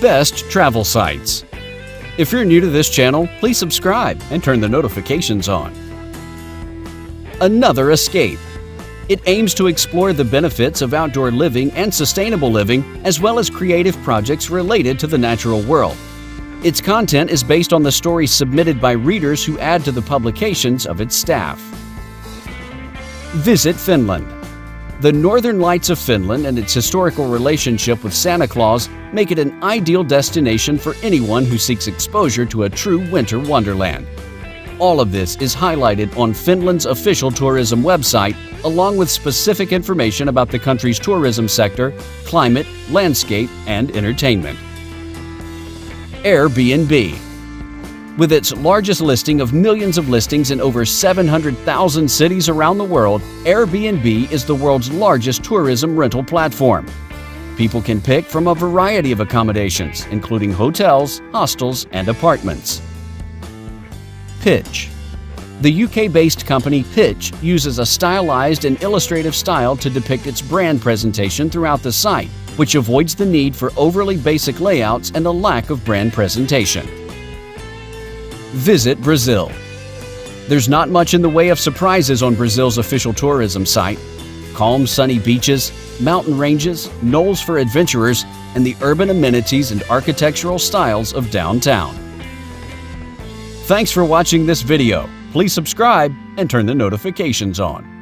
best travel sites. If you're new to this channel, please subscribe and turn the notifications on. Another Escape. It aims to explore the benefits of outdoor living and sustainable living, as well as creative projects related to the natural world. Its content is based on the stories submitted by readers who add to the publications of its staff. Visit Finland. The northern lights of Finland and its historical relationship with Santa Claus make it an ideal destination for anyone who seeks exposure to a true winter wonderland. All of this is highlighted on Finland's official tourism website, along with specific information about the country's tourism sector, climate, landscape, and entertainment. Airbnb. With its largest listing of millions of listings in over 700,000 cities around the world, Airbnb is the world's largest tourism rental platform. People can pick from a variety of accommodations, including hotels, hostels, and apartments. Pitch. The UK-based company Pitch uses a stylized and illustrative style to depict its brand presentation throughout the site, which avoids the need for overly basic layouts and a lack of brand presentation. Visit Brazil. There's not much in the way of surprises on Brazil's official tourism site. Calm, sunny beaches, mountain ranges, knolls for adventurers, and the urban amenities and architectural styles of downtown. Thanks for watching this video. Please subscribe and turn the notifications on.